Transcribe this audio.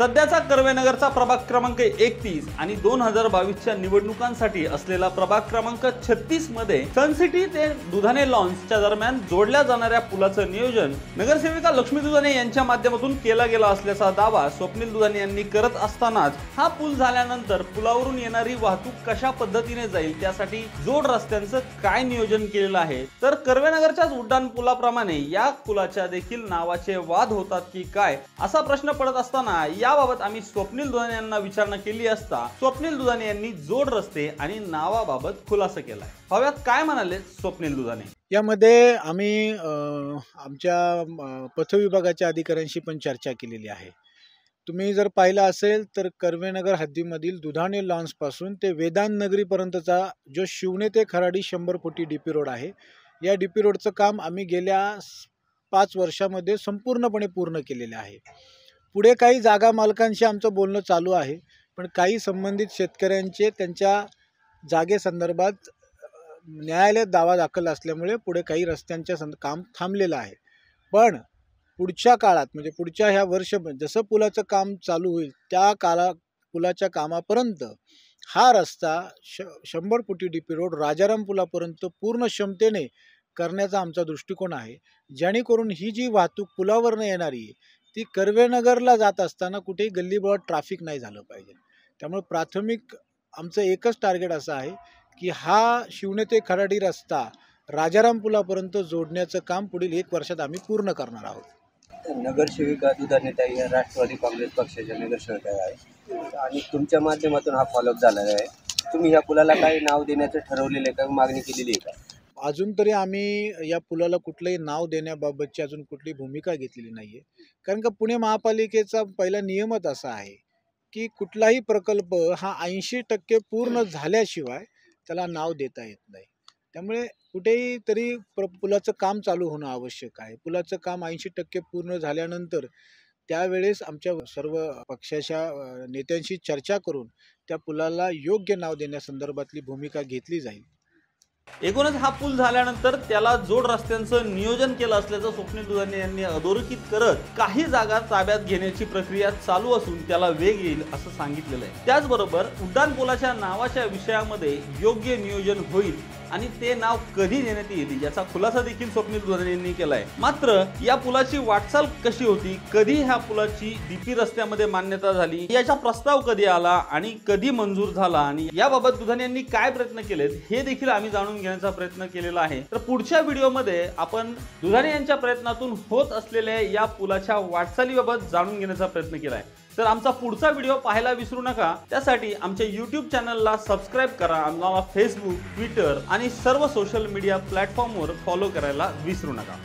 सध्याचा कर्वेनगरचा प्रभाग क्रमांक 31 आणि 2022च्या निवडणुकांसाठी असलेला प्रभाग क्रमांक 36 मध्ये सनसिटी ते दुधाणे लॉन्सच्या दरम्यान जोडल्या जाणाऱ्या पुलाचे नियोजन नगरसेविका लक्ष्मी दुधाणे यांच्या माध्यमातून केला गेला असल्याचा दावा स्वप्नील दुधाणे यांनी करत असतानाच हा पूल झाल्यानंतर पुलावरून येणारी वाहतूक कशा पद्धतीने जाईल त्यासाठी जोड रस्त्यांचे काय नियोजन केलेलं आहे। तर कर्वेनगरच्याच उड्डाण पुलाप्रमाणे या पुलाच्या देखील नावाचे वाद होतात की काय असा प्रश्न पडत असताना याबाबत आम्ही स्वप्नील दुधाणे यांना विचारणा केली असता स्वप्नील दुधाणे यांनी जोड रस्ते आणि नावाबाबत खुलासा केला आहे। हव्यात काय म्हणाले स्वप्नील दुधाणे यामध्ये आम्ही आमच्या पथ विभागाच्या अधिकाऱ्यांशी पण चर्चा केलेली आहे। तुम्ही जर पाहिलं असेल तर कर्वेनगर हद्दीमधील दुधाणे लॉन्स पासून ते वेदांत नगरीपर्यंतचा जो शिवणे ते खराडी 100 फुटी डीपी रोड आहे या डीपी रोडचं काम आम्ही गेल्या 5 वर्षामध्ये संपूर्णपणे पूर्ण केलेले आहे। पुढे काही जागा मालकांशी आमचं बोलणं चालू आहे पण काही संबंधित शेतकऱ्यांचे त्यांच्या जागेसंदर्भात न्यायालयात दावा दाखल असल्यामुळे पुढे काही रस्त्यांचे काम थांबलेलं आहे। पण पुढच्या काळात म्हणजे पुढच्या ह्या वर्ष जसं पुलाचं काम चालू होईल त्या पुलाच्या कामापर्यंत हा रस्ता 100 फुटी डीपी रोड राजाराम पुलापर्यंत पूर्ण क्षमतेने करण्याचा आमचा दृष्टिकोन आहे, जेणेकरून ही जी वाहतूक पुलावरनं येणारी ती कर्वेनगरला जात असताना कुठेही गल्लीबोळात ट्रॅफिक नाही झालं पाहिजे। त्यामुळे प्राथमिक आमचं एकच टार्गेट असं आहे की हा शिवणे ते खराडी रस्ता राजाराम पुलापर्यंत जोडण्याचं काम पुढील 1 वर्षात आम्ही पूर्ण करणार आहोत। नगरसेविका दुधाणे ताई या राष्ट्रवादी काँग्रेस पक्षाच्या नगरसेविका आहेत आणि तुमच्या माध्यमातून हा फॉलोअप झालेला आहे। तुम्ही या पुलाला काही नाव देण्याचं ठरवलेलं आहे का, मागणी केलेली आहे का? अजून तरी आम्ही या पुलाला कुठलंही नाव देण्याबाबतची अजून कुठली भूमिका घेतलेली नाही आहे, कारण का पुणे महापालिकेचा पहिला नियमच असा आहे की कुठलाही प्रकल्प हा 80% पूर्ण झाल्याशिवाय त्याला नाव देता येत नाही। त्यामुळे कुठेही तरी पुलाचं काम चालू होणं आवश्यक आहे। पुलाचं काम 80% पूर्ण झाल्यानंतर त्यावेळेस आमच्या सर्व पक्षाच्या नेत्यांशी चर्चा करून त्या पुलाला योग्य नाव देण्यासंदर्भातली भूमिका घेतली जाईल। एकूणच हा पूल झाल्यानंतर त्याला जोड रस्त्यांचं नियोजन केलं असल्याचं स्वप्नील दुधाणे यांनी अधोरेखित करत काही जागा ताब्यात घेण्याची प्रक्रिया चालू असून त्याला वेग येईल असं सांगितलेलं आहे। त्याचबरोबर उड्डाण पुलाच्या नावाच्या विषयामध्ये योग्य नियोजन होईल आणि ते नाव कधी देण्यात येईल याचा खुलासा देखील स्वप्नील दुधाणे यांनी केलाय। मात्र या पुलाची वाटचाल कशी होती, कधी ह्या पुलाची डीपी रस्त्यामध्ये मान्यता झाली, याचा प्रस्ताव कधी आला आणि कधी मंजूर झाला आणि याबाबत दुधाणे यांनी काय प्रयत्न केलेत हे देखील आम्ही जाणून घेण्याचा प्रयत्न केलेला आहे। तर पुढच्या व्हिडिओमध्ये आपण दुधाणे यांच्या प्रयत्नातून होत असलेल्या या पुलाच्या वाटचालीबाबत जाणून घेण्याचा प्रयत्न केलाय। तर आमचा पुढचा व्हिडिओ पाहायला विसरू नका। त्यासाठी आमच्या YouTube चॅनलला सबस्क्राईब करा, आम्हाला Facebook, Twitter आणि सर्व सोशल मीडिया प्लॅटफॉर्मवर फॉलो करायला विसरू नका।